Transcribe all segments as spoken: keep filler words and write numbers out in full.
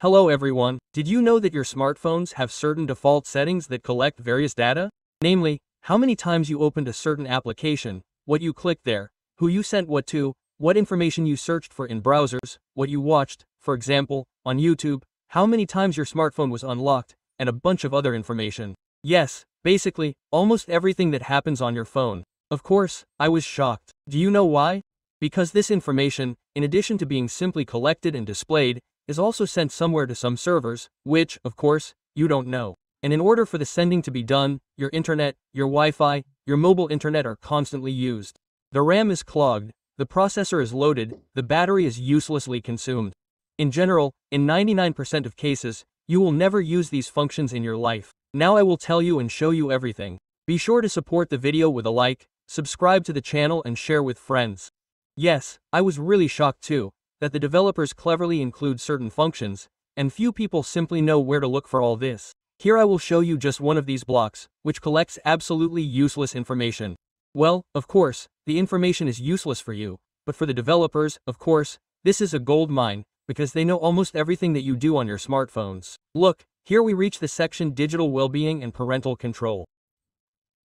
Hello everyone, did you know that your smartphones have certain default settings that collect various data? Namely, how many times you opened a certain application, what you clicked there, who you sent what to, what information you searched for in browsers, what you watched, for example, on YouTube, how many times your smartphone was unlocked, and a bunch of other information. Yes, basically, almost everything that happens on your phone. Of course, I was shocked. Do you know why? Because this information, in addition to being simply collected and displayed, is also sent somewhere to some servers, which, of course, you don't know. And in order for the sending to be done, your internet, your Wi-Fi, your mobile internet are constantly used. The RAM is clogged, the processor is loaded, the battery is uselessly consumed. In general, in ninety-nine percent of cases, you will never use these functions in your life. Now I will tell you and show you everything. Be sure to support the video with a like, subscribe to the channel and share with friends. Yes, I was really shocked too, that the developers cleverly include certain functions, and few people simply know where to look for all this. Here I will show you just one of these blocks, which collects absolutely useless information. Well, of course, the information is useless for you, but for the developers, of course, this is a gold mine, because they know almost everything that you do on your smartphones. Look, here we reach the section Digital Well-Being and Parental Control.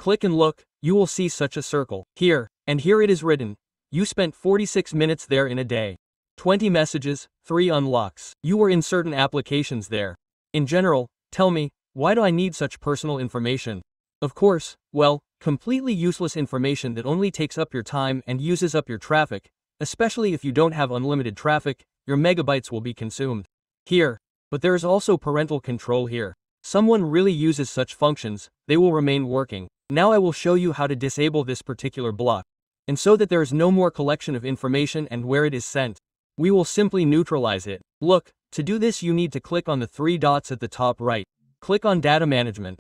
Click and look, you will see such a circle. Here, and here it is written, you spent forty-six minutes there in a day. twenty messages, three unlocks. You were in certain applications there. In general, tell me, why do I need such personal information? Of course, well, completely useless information that only takes up your time and uses up your traffic, especially if you don't have unlimited traffic, your megabytes will be consumed. Here, but there is also parental control here. Someone really uses such functions, they will remain working. Now I will show you how to disable this particular block, and so that there is no more collection of information and where it is sent. We will simply neutralize it. Look, to do this you need to click on the three dots at the top right. Click on Data Management.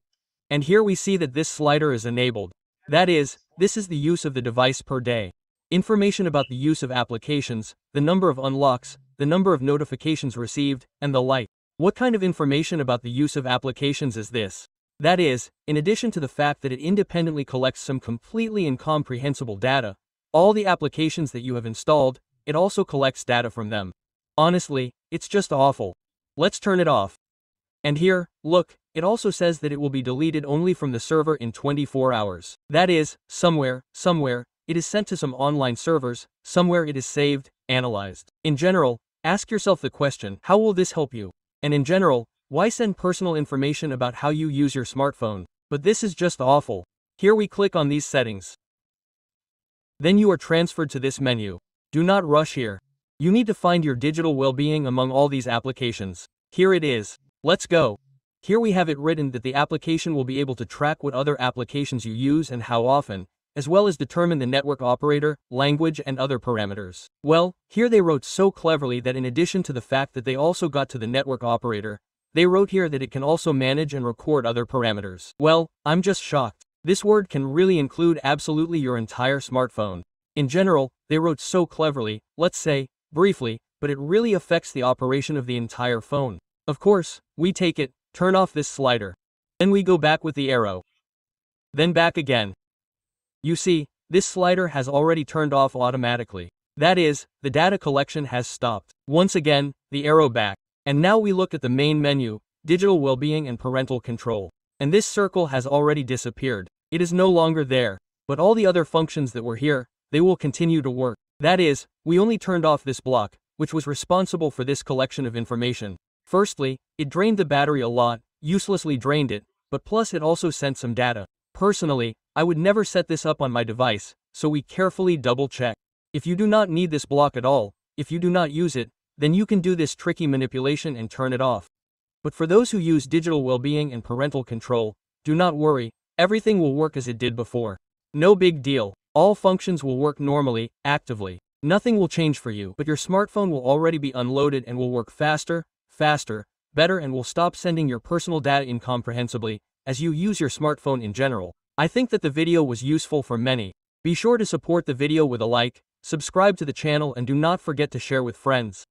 And here we see that this slider is enabled. That is, this is the use of the device per day. Information about the use of applications, the number of unlocks, the number of notifications received, and the like. What kind of information about the use of applications is this? That is, in addition to the fact that it independently collects some completely incomprehensible data, all the applications that you have installed, it also collects data from them. Honestly, it's just awful. Let's turn it off. And here, look, it also says that it will be deleted only from the server in twenty-four hours. That is, somewhere, somewhere, it is sent to some online servers, somewhere it is saved, analyzed. In general, ask yourself the question, how will this help you? And in general, why send personal information about how you use your smartphone? But this is just awful. Here we click on these settings. Then you are transferred to this menu. Do not rush here. You need to find your digital well-being among all these applications. Here it is. Let's go. Here we have it written that the application will be able to track what other applications you use and how often, as well as determine the network operator, language, and other parameters. Well, here they wrote so cleverly that in addition to the fact that they also got to the network operator, they wrote here that it can also manage and record other parameters. Well, I'm just shocked. This word can really include absolutely your entire smartphone. In general, they wrote so cleverly, let's say, briefly, but it really affects the operation of the entire phone. Of course, we take it, turn off this slider. Then we go back with the arrow. Then back again. You see, this slider has already turned off automatically. That is, the data collection has stopped. Once again, the arrow back. And now we look at the main menu, Digital Well-Being and Parental Control. And this circle has already disappeared. It is no longer there, but all the other functions that were here, they will continue to work. That is, we only turned off this block, which was responsible for this collection of information. Firstly, it drained the battery a lot, uselessly drained it, but plus it also sent some data. Personally, I would never set this up on my device, so we carefully double check. If you do not need this block at all, if you do not use it, then you can do this tricky manipulation and turn it off. But for those who use digital well-being and parental control, do not worry, everything will work as it did before. No big deal. All functions will work normally, actively. Nothing will change for you, but your smartphone will already be unloaded and will work faster, faster, better, and will stop sending your personal data incomprehensibly, as you use your smartphone in general. I think that the video was useful for many. Be sure to support the video with a like, subscribe to the channel, and do not forget to share with friends.